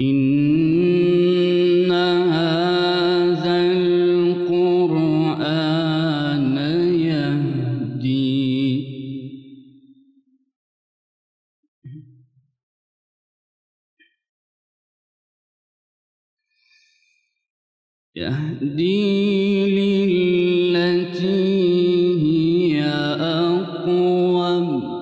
إن هذا القرآن يهدي للتي هي أقوم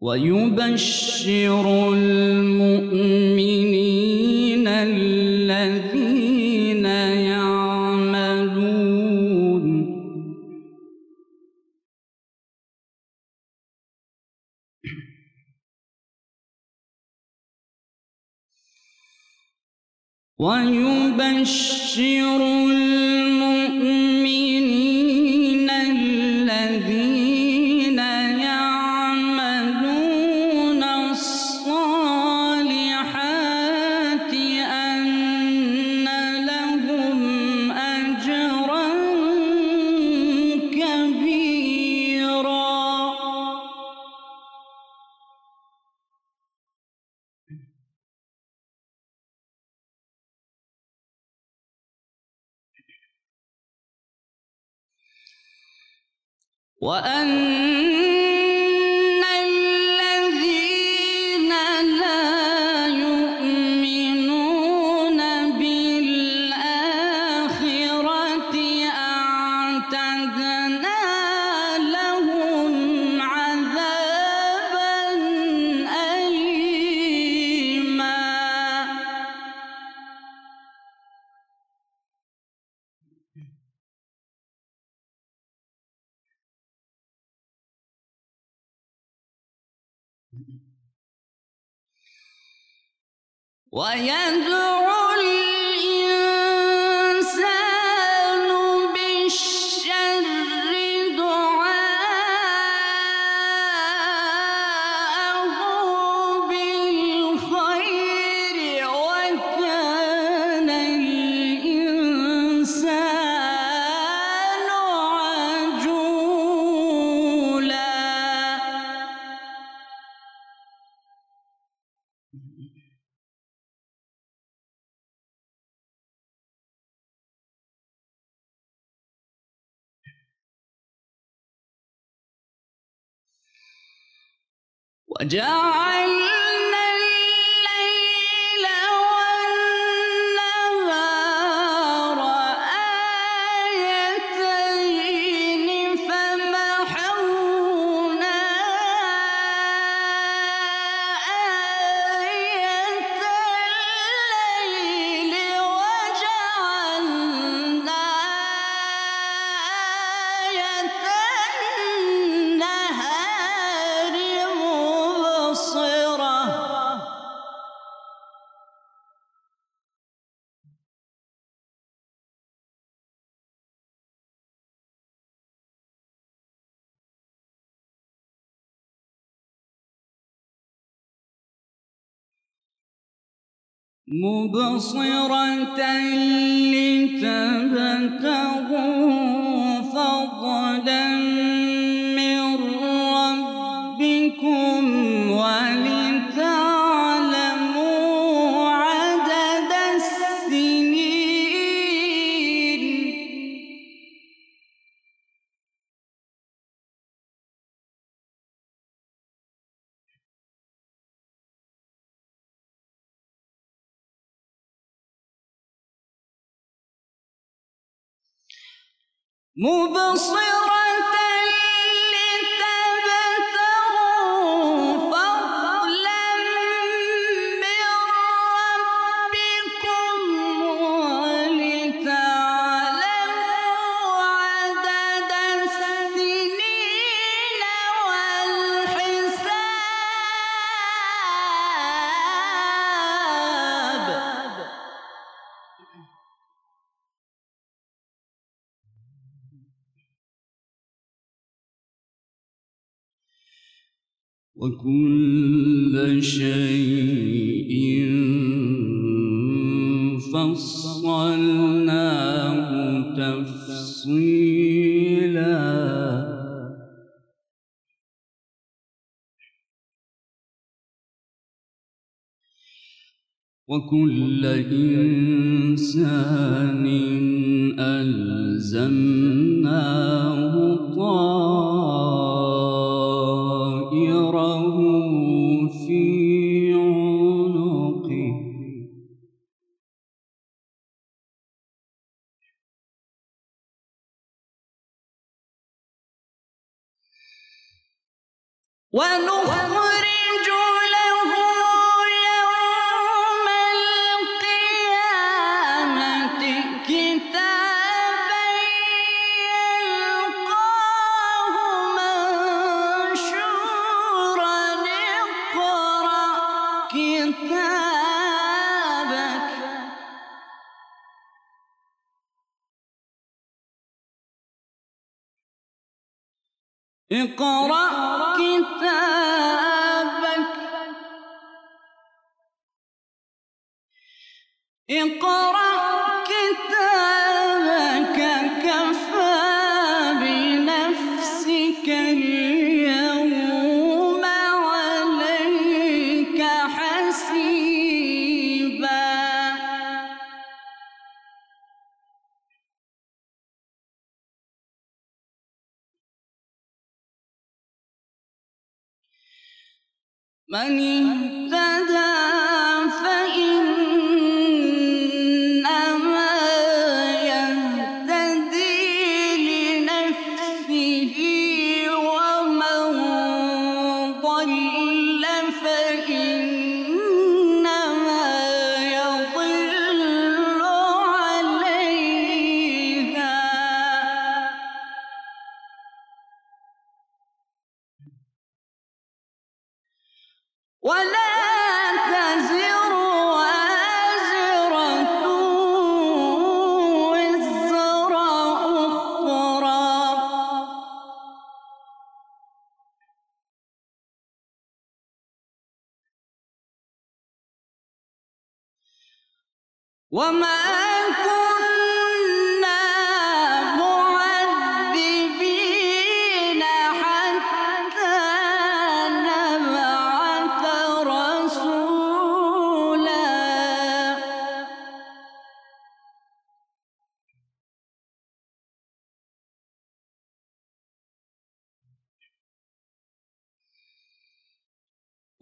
ويبشر المؤمنين الذين يعملون وَأَنَّ الَّذِينَ لَا يُؤْمِنُونَ بِالْآخِرَةِ أَعْتَدْنَا لَهُمْ عَذَابًا أَلِيمًا. ويدعو الإنسان بالشر دعاءه بالخير وكان الإنسان عجولا. وجعلنا الليل والنهار آيتين فمحونا آية الليل وجعلنا آية النهار مبصرة لتبتغوا فضلا من ربكم ولتعلموا عدد السنين. مبصرة لتبتغوا فضلا وكل شيء فصلناه تفصيلا وكل إنسان ألزمناه طائره في عنقه ونخرج له كتابك اقرأ كتابك اقرأ كتابك كفى بنفسك من اهتدى فإنما يهتدي لنفسه ومن ضل فإنما يضل عليها ولا تزر وازرة وزر أخرى وما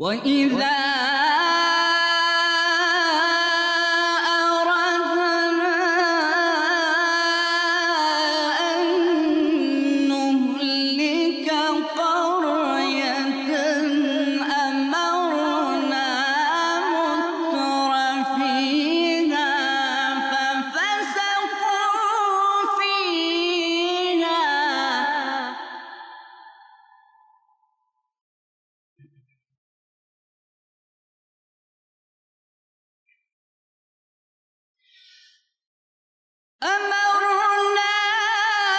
وإذا أردنا أن نهلك قرية أمرنا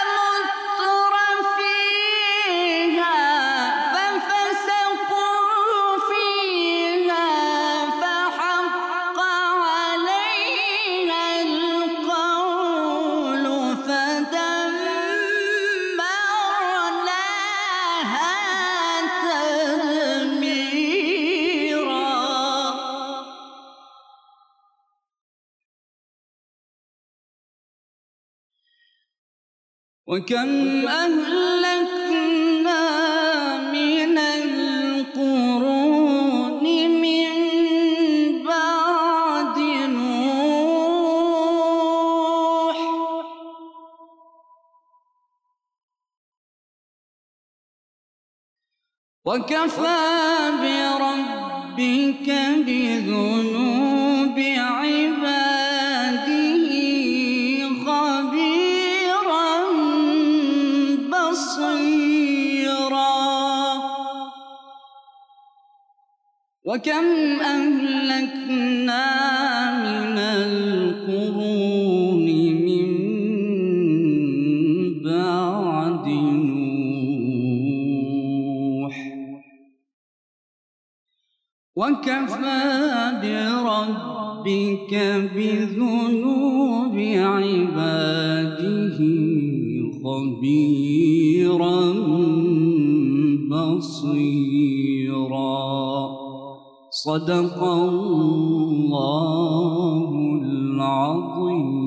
متر فيها ففسقوا فيها وكم أهلكنا من القرون من بعد نوح وكفى بربك بذنوب عباده وكم أهلكنا من القرون من بعد نوح وكفى بربك بذنوب عباده خبيرا بصيرا. صدق الله العظيم.